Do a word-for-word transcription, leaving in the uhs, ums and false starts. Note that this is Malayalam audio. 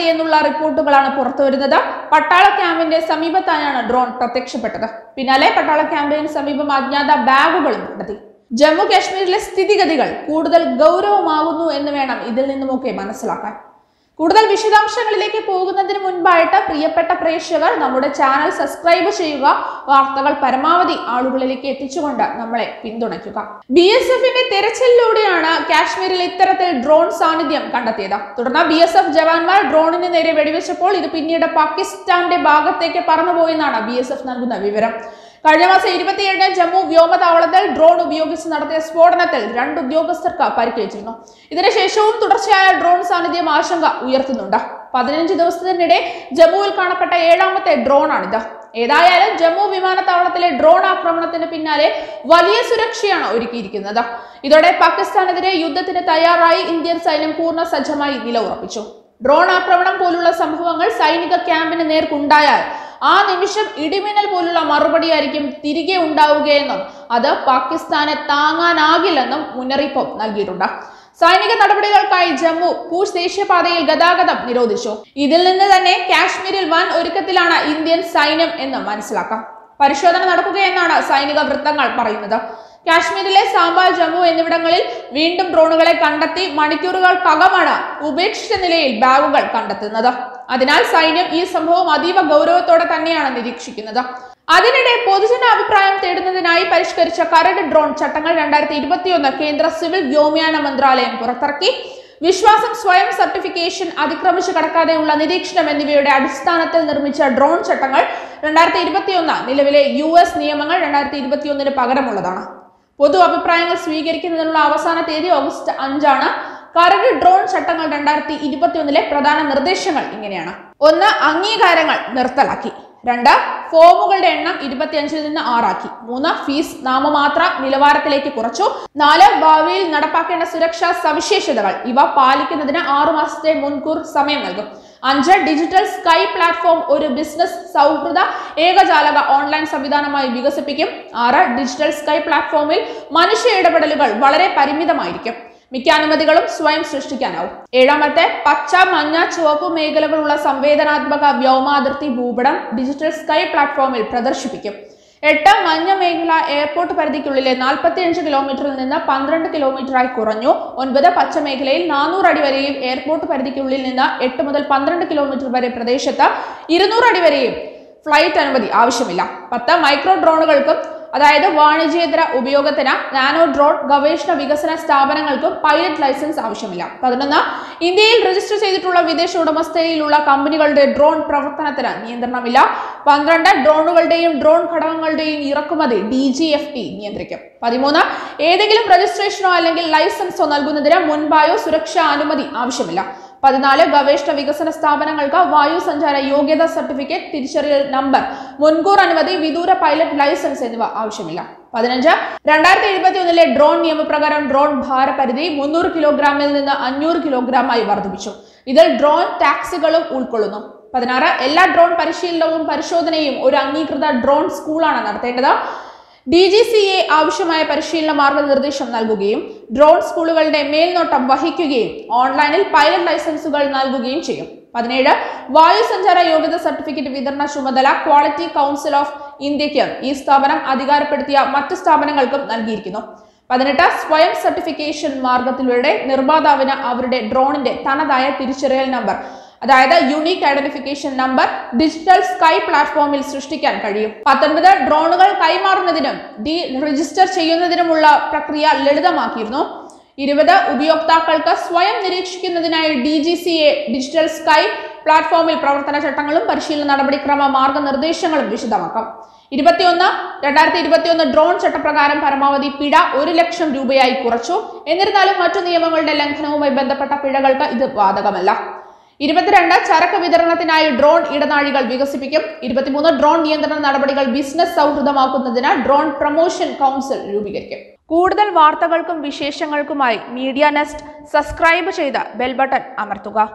ഭാഗത്ത് നിന്നുള്ള റിപ്പോർട്ടുകളാണ് പുറത്തു വരുന്നത്. പട്ടാള ക്യാമ്പിന്റെ സമീപത്തായാണ് ഡ്രോൺ പ്രത്യക്ഷപ്പെട്ടത്. പിന്നാലെ പട്ടാള ക്യാമ്പിന് സമീപം അജ്ഞാത ബാഗുകളും കണ്ടെത്തി. ജമ്മു കാശ്മീരിലെ സ്ഥിതിഗതികൾ കൂടുതൽ ഗൗരവമാകുന്നു എന്ന് വേണം ഇതിൽ നിന്നുമൊക്കെ മനസ്സിലാക്കാൻ. കൂടുതൽ വിശദാംശങ്ങളിലേക്ക് പോകുന്നതിന് മുൻപായിട്ട് പ്രിയപ്പെട്ട പ്രേക്ഷകർ നമ്മുടെ ചാനൽ സബ്സ്ക്രൈബ് ചെയ്യുക, വാർത്തകൾ പരമാവധി ആളുകളിലേക്ക് എത്തിച്ചുകൊണ്ട് നമ്മളെ പിന്തുണയ്ക്കുക. ബി എസ് എഫിന്റെ തെരച്ചിലൂടെയാണ് കാശ്മീരിൽ ഇത്തരത്തിൽ ഡ്രോൺ സാന്നിധ്യം കണ്ടെത്തിയത്. തുടർന്ന് ബി എസ് എഫ് ജവാന്മാർ ഡ്രോണിന് നേരെ വെടിവെച്ചപ്പോൾ ഇത് പിന്നീട് പാകിസ്ഥാന്റെ ഭാഗത്തേക്ക് പറന്നുപോയെന്നാണ് ബി എസ് എഫ് നൽകുന്ന വിവരം. കഴിഞ്ഞ മാസം ഇരുപത്തിയേഴിന് ജമ്മു വ്യോമതാവളത്തിൽ ഡ്രോൺ ഉപയോഗിച്ച് നടത്തിയ സ്ഫോടനത്തിൽ രണ്ട് ഉദ്യോഗസ്ഥർക്ക് പരിക്കേറ്റിരുന്നു. ഇതിനുശേഷവും തുടർച്ചയായ ഡ്രോൺ സാന്നിധ്യം ആശങ്ക ഉയർത്തുന്നുണ്ട്. പതിനഞ്ച് ദിവസത്തിനിടെ ജമ്മുവിൽ കാണപ്പെട്ട ഏഴാമത്തെ ഡ്രോണാണിത്. ഏതായാലും ജമ്മു വിമാനത്താവളത്തിലെ ഡ്രോൺ ആക്രമണത്തിന് പിന്നാലെ വലിയ സുരക്ഷയാണ് ഒരുക്കിയിരിക്കുന്നത്. ഇതോടെ പാകിസ്ഥാനെതിരെ യുദ്ധത്തിന് തയ്യാറായി ഇന്ത്യൻ സൈന്യം പൂർണ്ണ സജ്ജമായി നിലയുറപ്പിച്ചു. ഡ്രോൺ ആക്രമണം പോലുള്ള സംഭവങ്ങൾ സൈനിക ക്യാമ്പിന് നേർക്കുണ്ടായാൽ ആ നിമിഷം ഇടിമിന്നൽ പോലുള്ള മറുപടിയായിരിക്കും തിരികെ ഉണ്ടാവുകയെന്നും അത് പാകിസ്ഥാനെ താങ്ങാനാകില്ലെന്നും മുന്നറിയിപ്പ് നൽകിയിട്ടുണ്ട്. സൈനിക നടപടികൾക്കായി ജമ്മു പൂഞ്ച് ദേശീയപാതയിൽ ഗതാഗതം നിരോധിച്ചു. ഇതിൽ നിന്ന് തന്നെ കാശ്മീരിൽ വൻ ഒരുക്കത്തിലാണ് ഇന്ത്യൻ സൈന്യം എന്ന് മനസ്സിലാക്കാം. പരിശോധന നടക്കുകയെന്നാണ് സൈനിക വൃത്തങ്ങൾ പറയുന്നത്. കാശ്മീരിലെ സാംബ, ജമ്മു എന്നിവിടങ്ങളിൽ വീണ്ടും ഡ്രോണുകളെ കണ്ടെത്തി. മണിക്കൂറുകൾക്കകമാണ് ഉപേക്ഷിച്ച നിലയിൽ ബാഗുകൾ കണ്ടെത്തുന്നത്. അതിനാൽ സൈന്യം ഈ സംഭവം അതീവ ഗൗരവത്തോടെ തന്നെയാണ് നിരീക്ഷിക്കുന്നത്. അതിനിടെ പൊതുജന അഭിപ്രായം തേടുന്നതിനായി പരിഷ്കരിച്ച കരട് ഡ്രോൺ ചട്ടങ്ങൾ രണ്ടായിരത്തി ഇരുപത്തിയൊന്ന് കേന്ദ്ര സിവിൽ വ്യോമയാന മന്ത്രാലയം പുറത്തിറക്കി. വിശ്വാസം, സ്വയം സർട്ടിഫിക്കേഷൻ, അതിക്രമിച്ചു കടക്കാതെയുള്ള നിരീക്ഷണം എന്നിവയുടെ അടിസ്ഥാനത്തിൽ നിർമ്മിച്ച ഡ്രോൺ ചട്ടങ്ങൾ രണ്ടായിരത്തി ഇരുപത്തിയൊന്ന് നിലവിലെ യു എസ് നിയമങ്ങൾ രണ്ടായിരത്തി ഇരുപത്തിയൊന്നിന് പകരമുള്ളതാണ്. പൊതു അഭിപ്രായങ്ങൾ സ്വീകരിക്കുന്നതിനുള്ള അവസാന തീയതി ഓഗസ്റ്റ് അഞ്ചാണ്. കരട് ഡ്രോൺ ചട്ടങ്ങൾ രണ്ടായിരത്തി ഇരുപത്തി ഒന്നിലെ പ്രധാന നിർദ്ദേശങ്ങൾ ഇങ്ങനെയാണ്: ഒന്ന്, അംഗീകാരങ്ങൾ നിർത്തലാക്കി. രണ്ട്, ഫോമുകളുടെ എണ്ണം ഇരുപത്തിയഞ്ചിൽ നിന്ന് ആറാക്കി. മൂന്ന്, ഫീസ് നാമമാത്ര നിലവാരത്തിലേക്ക് കുറച്ചു. നാല്, ഭാവിയിൽ നടപ്പാക്കേണ്ട സുരക്ഷാ സവിശേഷതകൾ ഇവ പാലിക്കുന്നതിന് ആറു മാസത്തെ മുൻകൂർ സമയം നൽകും. അഞ്ച്, ഡിജിറ്റൽ സ്കൈ പ്ലാറ്റ്ഫോം ഒരു ബിസിനസ് സൗഹൃദ ഏകജാലക ഓൺലൈൻ സംവിധാനമായി വികസിപ്പിക്കും. ആറ്, ഡിജിറ്റൽ സ്കൈ പ്ലാറ്റ്ഫോമിൽ മനുഷ്യ ഇടപെടലുകൾ വളരെ പരിമിതമായിരിക്കും. മിക്ക അനുമതികളും സ്വയം സൃഷ്ടിക്കാനാവും. ഏഴാമത്തെ, പച്ച, മഞ്ഞ, ചുവപ്പ് മേഖലകളുള്ള സംവേദനാത്മക വ്യോമാതിർത്തി ഭൂപടം ഡിജിറ്റൽ സ്കൈ പ്ലാറ്റ്ഫോമിൽ പ്രദർശിപ്പിക്കും. എട്ട്, മഞ്ഞ മേഖല എയർപോർട്ട് പരിധിക്കുള്ളിലെ നാൽപ്പത്തി അഞ്ച് കിലോമീറ്ററിൽ നിന്ന് പന്ത്രണ്ട് കിലോമീറ്ററായി കുറഞ്ഞു. ഒൻപത്, പച്ച മേഖലയിൽ നാനൂറ് അടി വരെയും എയർപോർട്ട് പരിധിക്കുള്ളിൽ നിന്ന് എട്ട് മുതൽ പന്ത്രണ്ട് കിലോമീറ്റർ വരെ പ്രദേശത്ത് ഇരുന്നൂറ് അടി വരെയും ഫ്ലൈറ്റ് അനുമതി ആവശ്യമില്ല. പത്ത്, മൈക്രോ ഡ്രോണുകൾക്കും അതായത് വാണിജ്യേതര ഉപയോഗത്തിന് നാനോ ഡ്രോൺ ഗവേഷണ വികസന സ്ഥാപനങ്ങൾക്കും പൈലറ്റ് ലൈസൻസ് ആവശ്യമില്ല. പതിനൊന്ന്, ഇന്ത്യയിൽ രജിസ്റ്റർ ചെയ്തിട്ടുള്ള വിദേശ ഉടമസ്ഥതയിലുള്ള കമ്പനികളുടെ ഡ്രോൺ പ്രവർത്തനത്തിന് നിയന്ത്രണമില്ല. പന്ത്രണ്ട്, ഡ്രോണുകളുടെയും ഡ്രോൺ ഘടകങ്ങളുടെയും ഇറക്കുമതി ഡി ജി എഫ് ടി നിയന്ത്രിക്കും. പതിമൂന്ന്, ഏതെങ്കിലും രജിസ്ട്രേഷനോ അല്ലെങ്കിൽ ലൈസൻസോ നൽകുന്നതിന് മുൻപായോ സുരക്ഷാ അനുമതി ആവശ്യമില്ല. പതിനാല്, ഗവേഷണ വികസന സ്ഥാപനങ്ങൾക്ക് വായു സഞ്ചാര യോഗ്യതാ സർട്ടിഫിക്കറ്റ്, തിരിച്ചറിയൽ നമ്പർ, മുൻകൂർ അനുമതി, വിദൂര പൈലറ്റ് ലൈസൻസ് എന്നിവ ആവശ്യമില്ല. പതിനഞ്ച്, രണ്ടായിരത്തി ഇരുപത്തി ഒന്നിലെ ഡ്രോൺ നിയമപ്രകാരം ഡ്രോൺ ഭാരപരിധി മുന്നൂറ് കിലോഗ്രാമിൽ നിന്ന് അഞ്ഞൂറ് കിലോഗ്രാമായി വർദ്ധിപ്പിച്ചു. ഇതിൽ ഡ്രോൺ ടാക്സികളും ഉൾക്കൊള്ളുന്നു. പതിനാറ്, എല്ലാ ഡ്രോൺ പരിശീലനവും പരിശോധനയും ഒരു അംഗീകൃത ഡ്രോൺ സ്കൂളാണ് നടത്തേണ്ടത്. ഡി ജി സി എ ആവശ്യമായ പരിശീലന മാർഗനിർദ്ദേശം നൽകുകയും ഡ്രോൺ സ്കൂളുകളുടെ മേൽനോട്ടം വഹിക്കുകയും ഓൺലൈനിൽ പൈലറ്റ് ലൈസൻസുകൾ നൽകുകയും ചെയ്യും. പതിനേഴ്, വായുസഞ്ചാര യോഗ്യത സർട്ടിഫിക്കറ്റ് വിതരണ ചുമതല ക്വാളിറ്റി കൗൺസിൽ ഓഫ് ഇന്ത്യയ്ക്ക് ഈ സ്ഥാപനം അധികാരപ്പെടുത്തിയ മറ്റ് സ്ഥാപനങ്ങൾക്കും നൽകിയിരിക്കുന്നു. പതിനെട്ട്, സ്വയം സർട്ടിഫിക്കേഷൻ മാർഗത്തിലൂടെ നിർമ്മാതാവിന് അവരുടെ ഡ്രോണിന്റെ തനതായ തിരിച്ചറിയൽ നമ്പർ അതായത് unique identification number digital sky പ്ലാറ്റ്ഫോമിൽ സൃഷ്ടിക്കാൻ കഴിയും. പത്തൊൻപത്, ഡ്രോണുകൾ കൈമാറുന്നതിനും ഡി രജിസ്റ്റർ ചെയ്യുന്നതിനുമുള്ള പ്രക്രിയ ലളിതമാക്കിയിരുന്നു. ഇരുപത്, ഉപയോക്താക്കൾക്ക് സ്വയം നിരീക്ഷിക്കുന്നതിനായി D G C A digital sky പ്ലാറ്റ്ഫോമിൽ പ്രവർത്തന ചട്ടങ്ങളും പരിശീലന നടപടിക്രമ മാർഗനിർദ്ദേശങ്ങളും വിശദമാക്കാം. ഇരുപത്തിയൊന്ന് രണ്ടായിരത്തി ഇരുപത്തിയൊന്ന് ഡ്രോൺ ചട്ടപ്രകാരം പരമാവധി പിഴ ഒരു ലക്ഷം രൂപയായി കുറച്ചു. എന്നിരുന്നാലും മറ്റു നിയമങ്ങളുടെ ലംഘനവുമായി ബന്ധപ്പെട്ട പിഴകൾക്ക് ഇത് ബാധകമല്ല. ഇരുപത്തിരണ്ട്, ചരക്ക് വിതരണത്തിനായി ഡ്രോൺ ഇടനാഴികൾ വികസിപ്പിക്കും. ഇരുപത്തിമൂന്ന്, ഡ്രോൺ നിയന്ത്രണ നടപടികൾ ബിസിനസ് സൗഹൃദമാക്കുന്നതിന് ഡ്രോൺ പ്രൊമോഷൻ കൗൺസിൽ രൂപീകരിക്കും. കൂടുതൽ വാർത്തകൾക്കും വിശേഷങ്ങൾക്കുമായി മീഡിയ നെസ്റ്റ് സബ്സ്ക്രൈബ് ചെയ്ത് ബെൽ ബട്ടൺ അമർത്തുക.